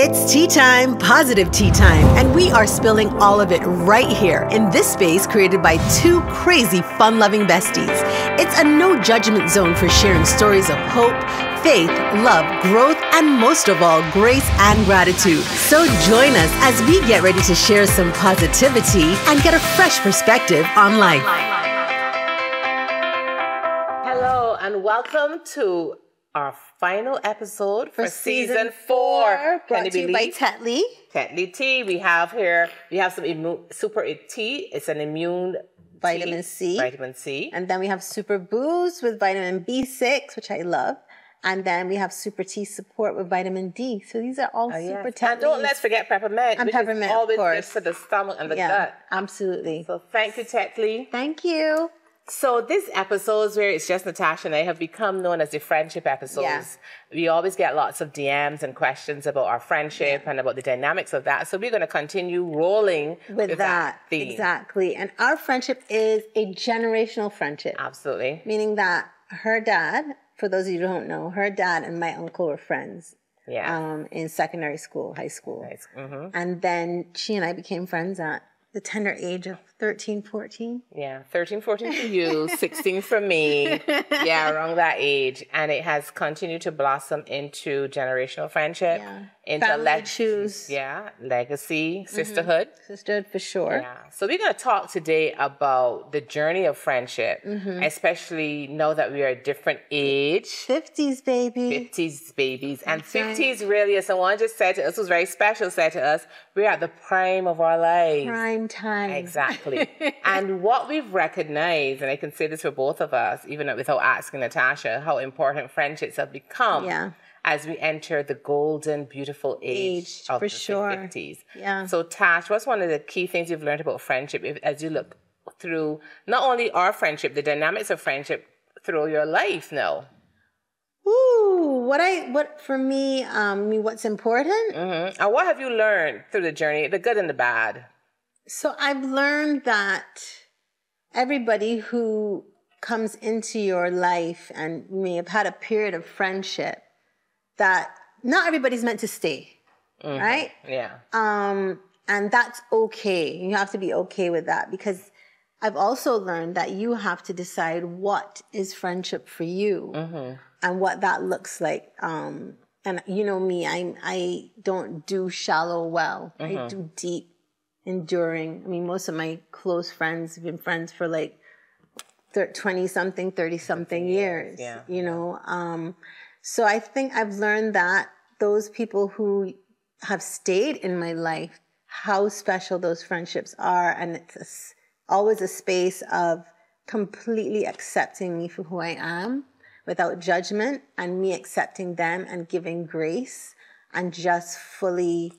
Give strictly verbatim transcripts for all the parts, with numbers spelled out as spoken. It's tea time, positive tea time, and we are spilling all of it right here in this space created by two crazy, fun-loving besties. It's a no-judgment zone for sharing stories of hope, faith, love, growth, and most of all, grace and gratitude. So join us as we get ready to share some positivity and get a fresh perspective on life. Hello, and welcome to our final episode for, for season, season four. Brought Can you to you by Tetley. Tetley tea. We have here, we have some immune, super tea. It's an immune vitamin tea, C. Vitamin C. And then we have super boost with vitamin B six, which I love. And then we have super tea support with vitamin D. So these are all oh, super yes. Tetley. And don't let's forget peppermint. And peppermint, of course. Always good for the stomach and the yeah, gut. Absolutely. So thank you, Tetley. Thank you. So this episodes where it's just Natasha and I have become known as the friendship episodes. Yeah. We always get lots of D Ms and questions about our friendship yeah. and about the dynamics of that. So we're going to continue rolling with, with that, that theme. Exactly. And our friendship is a generational friendship. Absolutely. Meaning that her dad, for those of you who don't know, her dad and my uncle were friends. Yeah. Um, in secondary school, high school. Nice. Mm-hmm. And then she and I became friends at the tender age of thirteen, fourteen. Yeah, thirteen, fourteen for you, sixteen for me. Yeah, around that age. And it has continued to blossom into generational friendship. Yeah. Into family choose. Yeah, legacy, mm-hmm. sisterhood. Sisterhood for sure. Yeah. So we're going to talk today about the journey of friendship, mm-hmm. especially now that we are a different age. fifties, baby. fifties, babies. And that's fifties right. really, as someone just said to us, was very special, said to us, we're at the prime of our lives. Prime time. Exactly. And what we've recognized, and I can say this for both of us, even without asking Natasha, how important friendships have become yeah. as we enter the golden, beautiful age, age of for the sure. fifties. Yeah. So Tash, what's one of the key things you've learned about friendship if, as you look through not only our friendship, the dynamics of friendship through your life now? Ooh, what I, what for me, um, what's important? Mm-hmm. And what have you learned through the journey, the good and the bad? So I've learned that everybody who comes into your life and may have had a period of friendship, that not everybody's meant to stay, mm-hmm. right? Yeah. Um, and that's okay. You have to be okay with that, because I've also learned that you have to decide what is friendship for you mm-hmm. and what that looks like. Um, and you know me, I, I don't do shallow well. Mm-hmm. I do deep. Enduring. I mean, most of my close friends have been friends for like twenty-something, thirty-something years, yeah. you know. Um, so I think I've learned that those people who have stayed in my life, how special those friendships are. And it's a, always a space of completely accepting me for who I am without judgment, and me accepting them and giving grace, and just fully...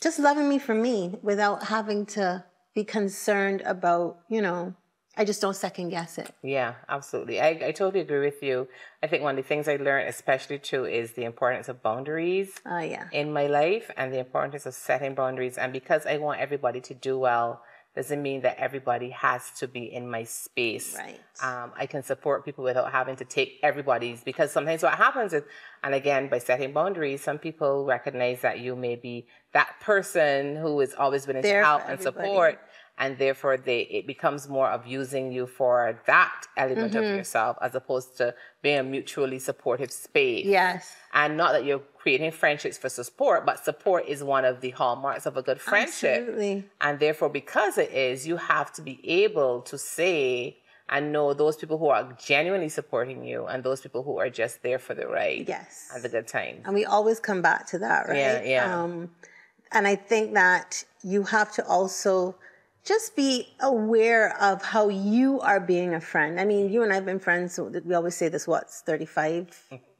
just loving me for me without having to be concerned about, you know, I just don't second guess it. Yeah, absolutely. I, I totally agree with you. I think one of the things I learned especially too is the importance of boundaries uh, yeah. in my life, and the importance of setting boundaries. And because I want everybody to do well, doesn't mean that everybody has to be in my space. Right. Um, I can support people without having to take everybody's, because sometimes what happens is, and again, by setting boundaries, some people recognize that you may be that person who has always been there out and everybody. Support, and therefore they it becomes more of using you for that element mm-hmm. of yourself, as opposed to being a mutually supportive space. Yes. And not that you're creating friendships for support, but support is one of the hallmarks of a good friendship. Absolutely. And therefore, because it is, you have to be able to say and know those people who are genuinely supporting you and those people who are just there for the ride. Yes. And the good time. And we always come back to that, right? Yeah, yeah. Um, and I think that you have to also just be aware of how you are being a friend. I mean, you and I have been friends, so we always say this, what's thirty-five?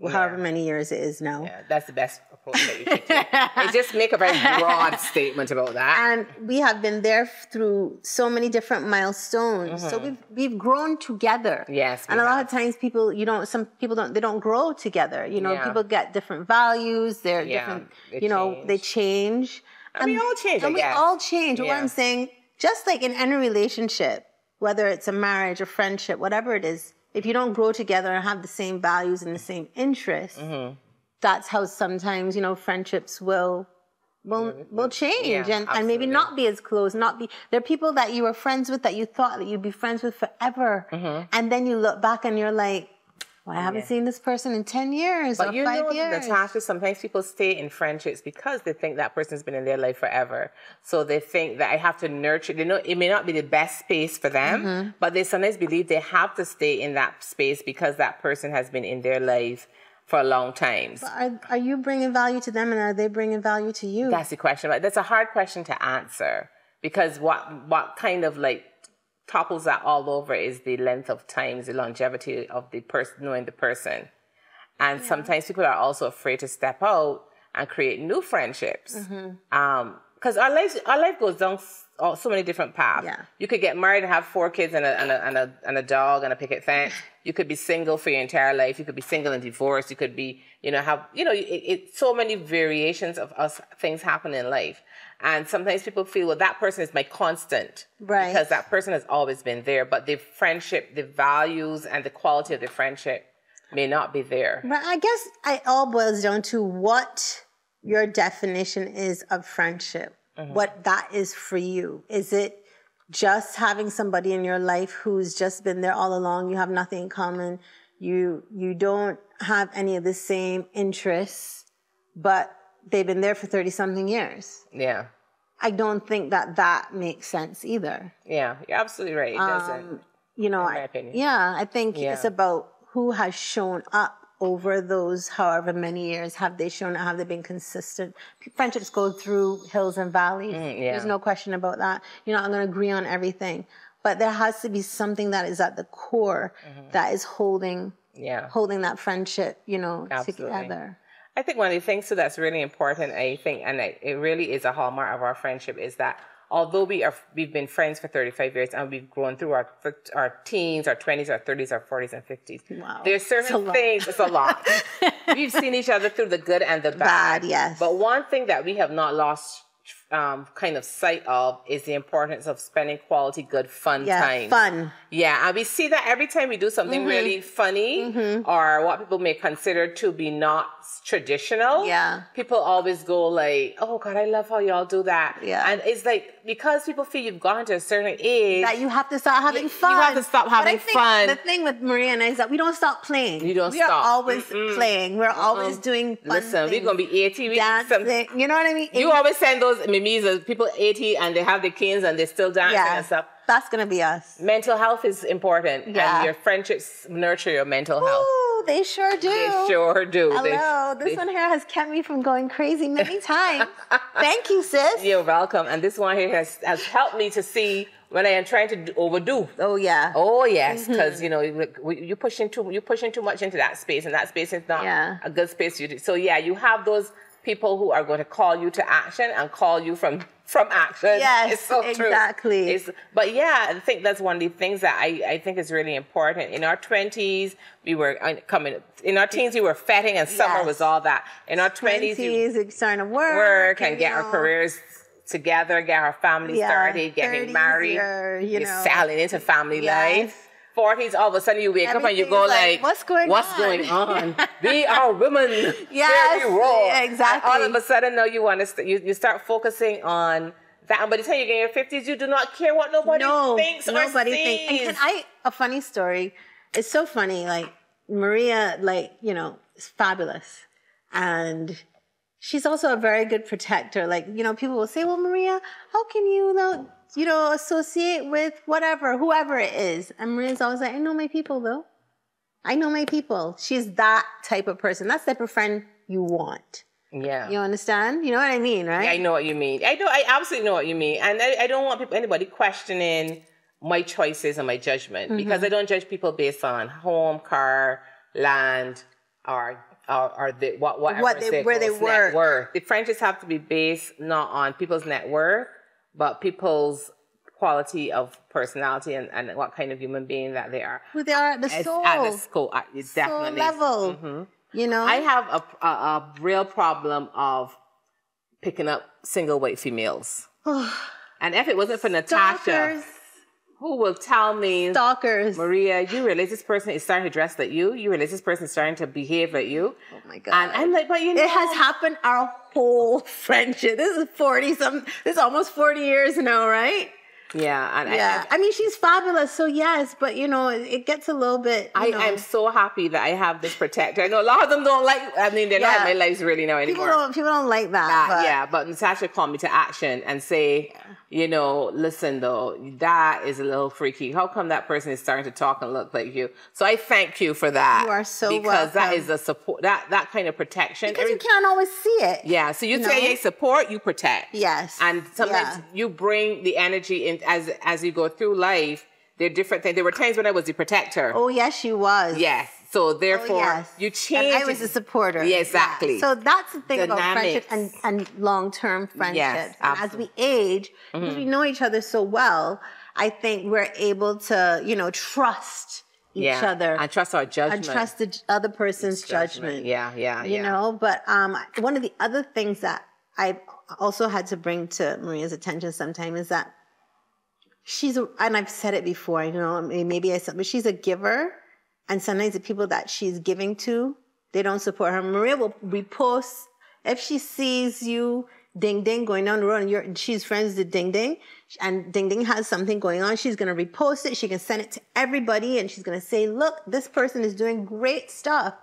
Yeah. However many years it is now. Yeah, that's the best approach that you can take. Just make a very broad statement about that. And we have been there through so many different milestones. Mm-hmm. So we've we've grown together. Yes. And a have. lot of times people, you don't, some people don't, they don't grow together. You know, yeah. people get different values. They're yeah, different, they you know, change. they change. And, and we all change, And I guess. we all change. Yeah. What I'm saying, just like in any relationship, whether it's a marriage, a friendship, whatever it is, if you don't grow together and have the same values and the same interests, mm-hmm. that's how sometimes, you know, friendships will will will change, yeah, and, and maybe not be as close, not be, there are people that you were friends with that you thought that you'd be friends with forever. Mm-hmm. And then you look back and you're like, well, I haven't yeah. seen this person in ten years but or you five know, years. Natasha, sometimes people stay in friendships because they think that person's been in their life forever. So they think that I have to nurture. They know it may not be the best space for them, mm-hmm. but they sometimes believe they have to stay in that space because that person has been in their life for a long time. But are, are you bringing value to them and are they bringing value to you? That's the question. But that's a hard question to answer because what, what kind of like topples that all over is the length of time, the longevity of the person, knowing the person. And yeah. sometimes people are also afraid to step out and create new friendships. Mm-hmm. Um, because our life, our life goes down so many different paths. Yeah. You could get married and have four kids and a, and a, and a, and a dog and a picket fence. You could be single for your entire life. You could be single and divorced. You could be, you know, have, you know, it, it, so many variations of us, things happen in life. And sometimes people feel, well, that person is my constant. Right. Because that person has always been there. But the friendship, the values and the quality of the friendship may not be there. But I guess it all boils down to what your definition is of friendship. Mm-hmm. What that is for you. Is it just having somebody in your life who's just been there all along? You have nothing in common. You, you don't have any of the same interests, but they've been there for thirty something years. Yeah. I don't think that that makes sense either. Yeah, you're absolutely right. It doesn't. Um, you know, in my opinion. I, yeah, I think yeah. it's about who has shown up over those however many years. Have they shown up? Have they been consistent? Friendships go through hills and valleys. Mm, yeah. There's no question about that. You're not going to agree on everything, but there has to be something that is at the core mm-hmm. that is holding, yeah. holding that friendship, you know, absolutely. Together. I think one of the things too that's really important, I think, and it really is a hallmark of our friendship, is that although we are, we've been friends for thirty-five years and we've grown through our our teens, our twenties, our thirties, our forties, and fifties. Wow, there's certain things. It's a lot. We've seen each other through the good and the bad. Bad, yes. But one thing that we have not lost um, kind of sight of is the importance of spending quality, good, fun yeah, time. Fun. Yeah, and we see that every time we do something mm-hmm. really funny mm-hmm. or what people may consider to be not traditional, yeah, people always go like, oh God, I love how y'all do that. Yeah. And it's like, because people feel you've gone to a certain age that you have to start having you, fun. You have to stop having but I think fun. The thing with Maria and I is that we don't stop playing. You don't we stop. We are always mm-mm. playing. We're mm-mm. always doing fun Listen, things. We're going to be eighty. Dancing, you know what I mean? You eighty. Always send those memes of people eighty and they have the kids and they're still dancing yeah. and stuff. That's going to be us. Mental health is important. Yeah. And your friendships nurture your mental Ooh, health. Oh, they sure do. They sure do. Hello. They, this they... one here has kept me from going crazy many times. Thank you, sis. You're welcome. And this one here has, has helped me to see when I am trying to overdo. Oh, yeah. Oh, yes. Because, mm-hmm. you know, you're pushing, too, you're pushing too much into that space. And that space is not yeah. a good space for you to. So, yeah, you have those people who are going to call you to action and call you from... from action. Yes, it's so exactly. true. It's, but yeah, I think that's one of the things that I, I think is really important. In our twenties, we were coming, in our teens, we were fetting and summer yes. was all that. In our twenties, twenties we starting to work, work and, and get know. our careers together, get our family yeah, started, getting married, or, you know, selling into family yes. life. forties, all of a sudden you wake Everything up and you go like, like, what's going what's on? Going on? We are women. Yes, very raw. Exactly. And all of a sudden, no, you want to st you, you start focusing on that. And by the time you get in your fifties, you do not care what nobody no, thinks nobody or sees. Think. And can I, a funny story, it's so funny, like Maria, like, you know, is fabulous. And she's also a very good protector. Like, you know, people will say, well, Maria, how can you, like, you know, associate with whatever, whoever it is. And Maria's always like, I know my people, though. I know my people. She's that type of person. That's the type of friend you want. Yeah. You understand? You know what I mean, right? Yeah, I know what you mean. I know, I absolutely know what you mean. And I, I don't want people, anybody questioning my choices and my judgment mm-hmm. because I don't judge people based on home, car, land, or... Or, or the, what, whatever what they, where they work. Worth. The friendships have to be based not on people's net worth, but people's quality of personality and, and what kind of human being that they are. Who they are at the it's, soul. At the school, it's definitely. Soul level, mm-hmm. you know. I have a, a, a real problem of picking up single white females. and if it wasn't for Natasha, Stalkers. who will tell me, stalkers, Maria, you realize this person is starting to dress like you. You realize this person is starting to behave like you. Oh my God. And I'm like, but you know. It has happened our whole friendship. This is forty some, this is almost forty years now, right? Yeah. And yeah. I, I, I mean, she's fabulous. So yes, but you know, it, it gets a little bit, I am so happy that I have this protector. I know a lot of them don't like, I mean, they're yeah. not in my lives really now anymore. People don't, people don't like that. But, but. Yeah. But Natasha called me to action and say, yeah. you know, listen though, that is a little freaky. How come that person is starting to talk and look like you? So I thank you for that. You are so because welcome. Because that is a support, that, that kind of protection. Because Every, you can't always see it. Yeah. So you, you say, hey, support, you protect. Yes. And sometimes yeah. you bring the energy in as, as you go through life. They're different things. There were times when I was the protector. Oh, yes, she was. Yes. So therefore, oh, yes. you change. And I was a supporter. Yeah, exactly. Yeah. So that's the thing Dynamics. about friendship and, and long-term friendships. Yes, and as we age, mm-hmm. because we know each other so well, I think we're able to, you know, trust each yeah. other. And trust our judgment. And trust the other person's judgment. judgment. Yeah, yeah, you yeah. You know, but um, one of the other things that I also had to bring to Maria's attention sometime is that she's, a, and I've said it before, you know, maybe I said, but she's a giver. And sometimes the people that she's giving to, they don't support her. Maria will repost. If she sees you, Ding Ding, going down the road, and, you're, and she's friends with Ding Ding, and Ding Ding has something going on, she's going to repost it. She can send it to everybody, and she's going to say, look, this person is doing great stuff.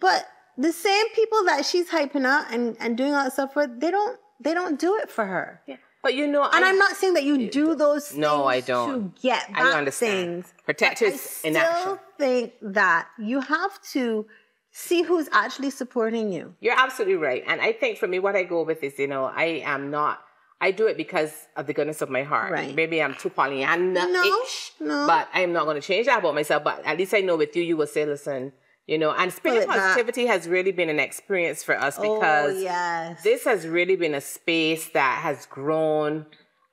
But the same people that she's hyping up and, and doing all that stuff for, they don't, they don't do it for her. Yeah. But you know, and I, I'm not saying that you, you do those things no, I don't. to get back I understand. things. Protectors in action. I still think that you have to see who's actually supporting you. You're absolutely right. And I think for me, what I go with is, you know, I am not, I do it because of the goodness of my heart. Right. Maybe I'm too Pollyanna-ish, no, no. but I'm not going to change that about myself. But at least I know with you, you will say, listen, you know, and spirit positivity has really been an experience for us because oh, yes. this has really been a space that has grown.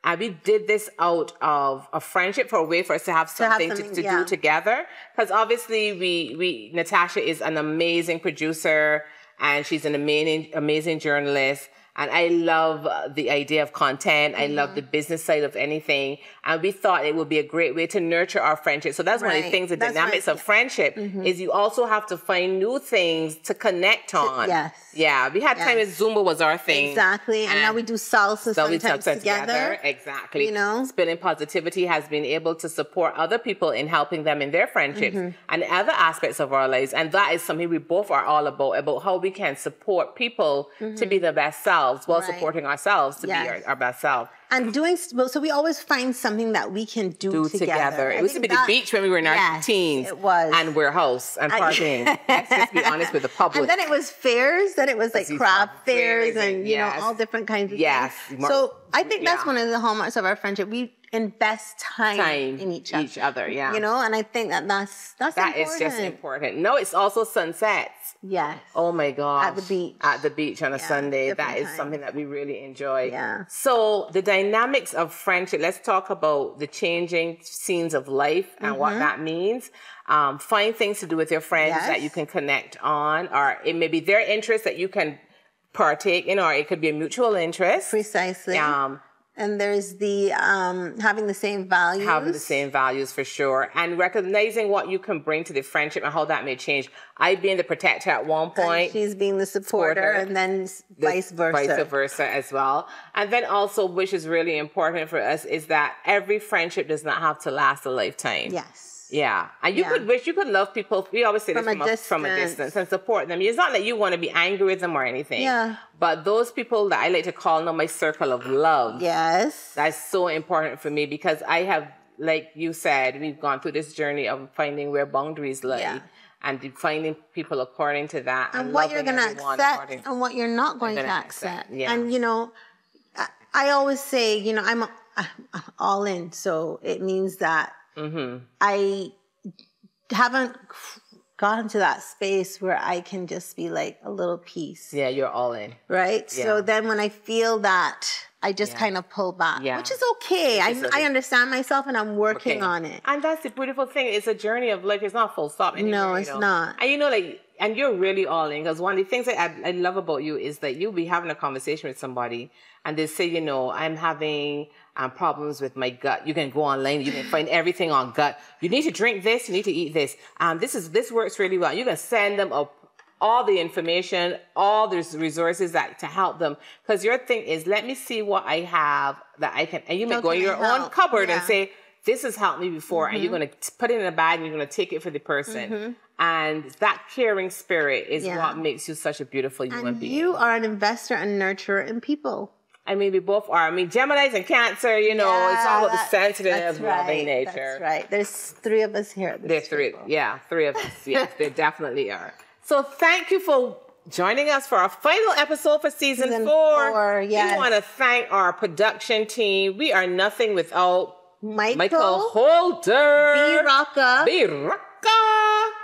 And we did this out of a friendship for a way for us to have something to, have something, to, to yeah. do together. Because obviously we, we, Natasha is an amazing producer and she's an amazing, amazing journalist. And I love the idea of content. Mm-hmm. I love the business side of anything. And we thought it would be a great way to nurture our friendship. So that's right. one of the things, the that's dynamics of friendship mm-hmm. is you also have to find new things to connect on. Yes. Yeah. We had yes. time as Zumba was our thing. Exactly. And, and now we do salsa so sometimes we together. together. Exactly. You know? Spilling Positivity has been able to support other people in helping them in their friendships mm-hmm. and other aspects of our lives. And that is something we both are all about, about how we can support people mm-hmm. to be their best self. While right. supporting ourselves to yes. be our, our best self. And doing, so we always find something that we can do, do together. together. It I used to be that, the beach when we were in our yes, teens. It was. And warehouse and partying. Let's just be honest with the public. And then it was fairs, then it was like craft fairs and, and you yes. know, all different kinds of yes. things. Yes. So I think that's yeah. one of the hallmarks of our friendship. We invest time, time in each other. Each other, yeah. You know, and I think that that's, that's that important. That is just important. No, it's also sunsets. Yes. Oh my gosh. At the beach. At the beach on a yeah, Sunday. That is time. something that we really enjoy. Yeah. So the dynamics of friendship, let's talk about the changing scenes of life and mm-hmm. what that means. Um, find things to do with your friends yes. that you can connect on, or it may be their interest that you can partake in, or it could be a mutual interest. Precisely. Um, And there's the um, having the same values. Having the same values for sure. And recognizing what you can bring to the friendship and how that may change. I being the protector at one point. And she's being the supporter, supporter and then the vice versa. Vice versa as well. And then also, which is really important for us, is that every friendship does not have to last a lifetime. Yes. Yeah. And you yeah. could wish, you could love people. We always say this from, from, a, a, from a distance and support them. It's not that you want to be angry with them or anything. Yeah. But those people that I like to call now my circle of love. Yes. That's so important for me because I have, like you said, we've gone through this journey of finding where boundaries lie. Yeah. And defining people according to that. And, and what you're going to accept and what you're not going to accept. accept. Yeah. And, you know, I, I always say, you know, I'm, a, I'm all in. So it means that Mm-hmm. I haven't gotten to that space where I can just be like a little piece. Yeah, you're all in. Right? Yeah. So then when I feel that, I just yeah. kind of pull back, yeah. which is okay. I, I understand myself and I'm working okay. on it. And that's the beautiful thing. It's a journey of life. It's not full stop anymore. No, it's you know? not. And you know, like, And you're really all in, because one of the things that I, I love about you is that you'll be having a conversation with somebody and they say, you know, I'm having um, problems with my gut. You can go online, you can find everything on gut. You need to drink this, you need to eat this. Um, this is this works really well. You can send them up all the information, all the resources that to help them. Because your thing is, let me see what I have that I can, and you may go in your help. own cupboard yeah. and say, this has helped me before, mm-hmm. and you're going to put it in a bag and you're going to take it for the person. Mm-hmm. And that caring spirit is yeah. what makes you such a beautiful human and being. You are an investor and nurturer in people. I mean, we both are. I mean, Geminis and Cancer, you know, yeah, it's all about the sensitive, loving right. nature. That's right. There's three of us here. There's three. Yeah, three of us. Yes, there definitely are. So thank you for joining us for our final episode for season, season four. four yes. We want to thank our production team. We are nothing without Michael, Michael Holder, Biraka, Biraka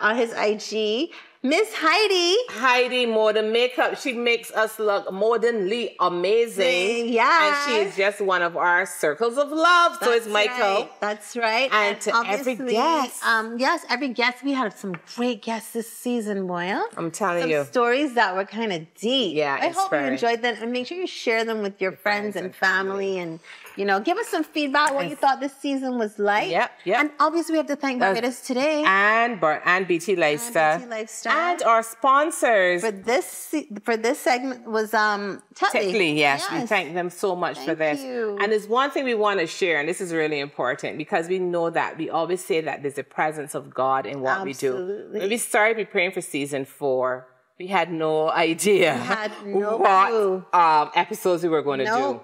on his I G, Miss Heidi, Heidi more than makeup. She makes us look modernly amazing. Yeah, and she's just one of our circles of love. That's so it's Michael. Right. That's right. And, and to every guest, um, yes, every guest. We had some great guests this season, Moya. I'm telling some you, stories that were kind of deep. Yeah, I hope you enjoyed them, and make sure you share them with your friends, friends and family, family. and. You know, give us some feedback what you thought this season was like. Yep, yep. And obviously, we have to thank Barbados uh, Today. And Bar and B T Lifestyle. And B T Lifestyle. And our sponsors. For this for this segment was um, Tetley. Tetley, yes. yes. We thank them so much thank for this. You. And there's one thing we want to share, and this is really important, because we know that we always say that there's a presence of God in what Absolutely. we do. When we started praying for season four, we had no idea we had no what um, episodes we were going to no. do.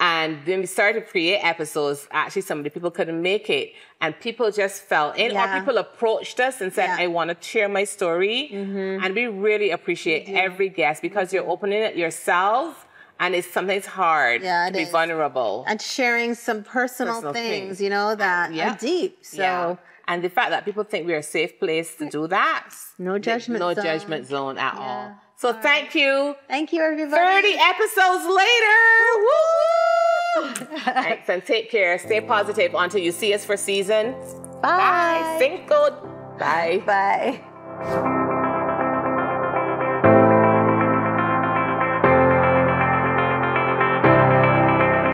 And when we started to create episodes, actually some of the people couldn't make it. And people just fell in. Yeah. Or people approached us and said, yeah. I want to share my story. Mm-hmm. And we really appreciate mm-hmm. every guest, because mm-hmm. you're opening it yourself. And it's sometimes hard yeah, it to be is. vulnerable. And sharing some personal, personal things, things, you know, that yeah. are deep. So. Yeah. And the fact that people think we're a safe place to do that. No judgment no zone. No judgment zone at yeah. all. So all thank right. you. Thank you, everybody. thirty episodes later. Woo! Thanks, and take care. Stay positive until you see us for season. Bye. Bye. Cinco. Bye. Bye.